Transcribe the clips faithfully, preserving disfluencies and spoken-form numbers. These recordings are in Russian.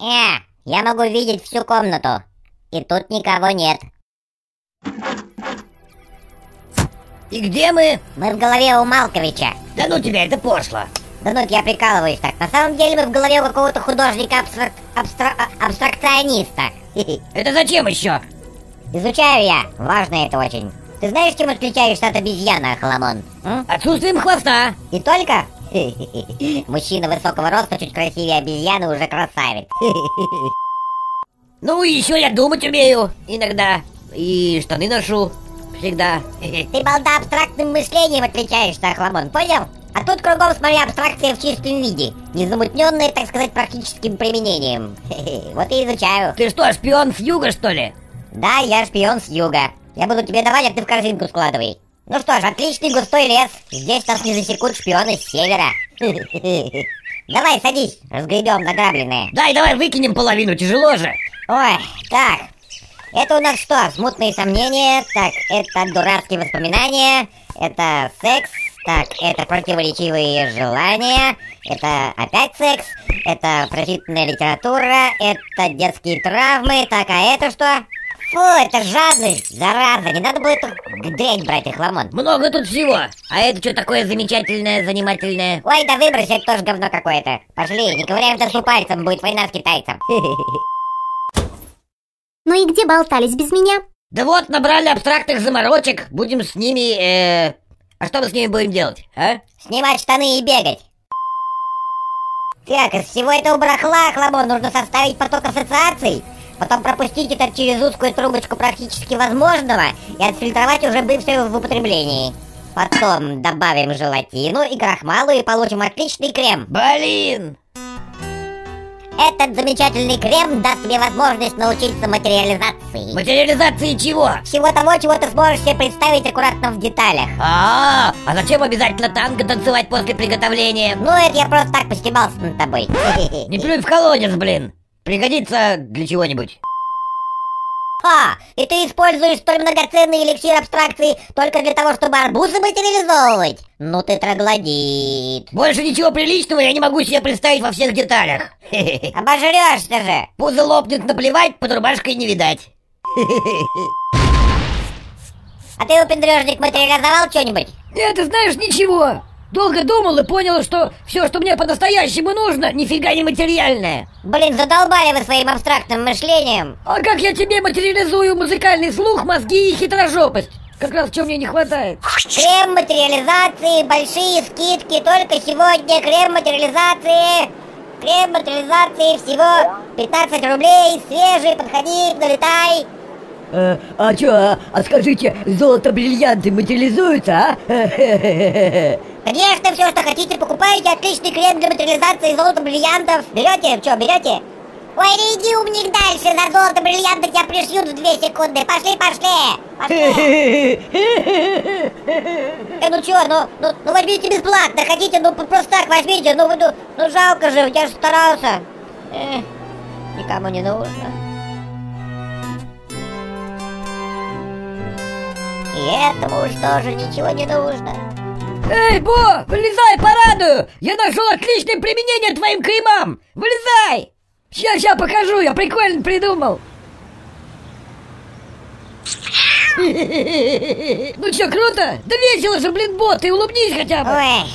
Э, я могу видеть всю комнату. И тут никого нет. И где мы? Мы в голове у Малковича. Да ну тебя, это пошло. Да ну, я прикалываюсь так. На самом деле мы в голове у какого-то художника-абстракциониста. Это зачем еще? Изучаю я. Важно это очень. Ты знаешь, чем отличаешься от обезьяны, Охламон? Отсутствием хвоста. И только? Мужчина высокого роста чуть красивее обезьяны уже красавец. Ну и еще я думать умею иногда. И штаны ношу всегда. Ты, балда, абстрактным мышлением отличаешься, Охламон, понял? А тут кругом, смотри, абстракция в чистом виде, незамутненная, так сказать, практическим применением. Вот и изучаю. Ты что, шпион с юга, что ли? Да, я шпион с юга. Я буду тебе давать, а ты в корзинку складывай. Ну что ж, отличный густой лес. Здесь нас не засекут шпионы с севера. Давай, садись, разгребем награбленное. Дай, давай выкинем половину, тяжело же. Ой, так. Это у нас что? Смутные сомнения. Так, это дурацкие воспоминания. Это секс. Так, это противоречивые желания. Это опять секс. Это прочитанная литература. Это детские травмы. Так, а это что? Фу, это жадность, зараза, не надо было эту дрянь брать, Охламон. Много тут всего, а это что такое замечательное, занимательное? Ой, да выбрось, это тоже говно какое-то. Пошли, не ковыряем досу пальцем, будет война с китайцем. Ну и где болтались без меня? Да вот, набрали абстрактных заморочек, будем с ними, э... а что мы с ними будем делать, а? Снимать штаны и бегать. Так, из всего этого барахла, Охламон, нужно составить поток ассоциаций. Потом пропустить это через узкую трубочку практически возможного и отфильтровать уже бывшее в употреблении. Потом добавим желатину и крахмалу и получим отличный крем. Блин! Этот замечательный крем даст тебе возможность научиться материализации. Материализации чего? Всего того, чего ты сможешь себе представить аккуратно в деталях. А-а-а! А зачем обязательно танго танцевать после приготовления? Ну, это я просто так постебался над тобой. Не плюй в колодец, блин! Пригодится для чего-нибудь. А, и ты используешь столь многоценный эликсир абстракции только для того, чтобы арбузы материализовывать? Ну ты троглодит. Больше ничего приличного я не могу себе представить во всех деталях. Обожрешься же. Пузо лопнет, наплевать, под рубашкой не видать. А ты, выпендрежник, материализовал что-нибудь? Нет, ты знаешь, ничего. Долго думал и понял, что все, что мне по-настоящему нужно, нифига не материальное. Блин, задолбали вы своим абстрактным мышлением. А как я тебе материализую музыкальный слух, мозги и хитрожопость? Как раз чего мне не хватает. Крем материализации, большие скидки, только сегодня крем материализации. Крем материализации всего пятнадцать рублей, свежий, подходи, налетай. А, а чё, а, а скажите, золото-бриллианты материализуются, а? Конечно, все, что хотите, покупаете. Отличный крем для материализации золото-бриллиантов. Берете? Что, берете? Ой, не иди умник дальше, за золото-бриллианты тебя пришьют в две секунды. Пошли, пошли, пошли. Э, ну чё, ну, ну, ну возьмите бесплатно, хотите, ну просто так возьмите. Ну, ну, ну жалко же, я же старался. Э, никому не нужно. И этому уж тоже ничего не нужно. Эй, Бо, вылезай, порадую! Я нашел отличное применение твоим кремам! Вылезай! Сейчас, сейчас покажу, я прикольно придумал! Ну что, круто? Да весело же, блин, Бо, ты улыбнись хотя бы! Ой,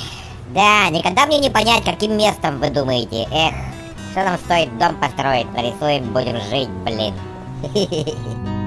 да, никогда мне не понять, каким местом вы думаете. Эх, что нам стоит дом построить, нарисуем, будем жить, блин.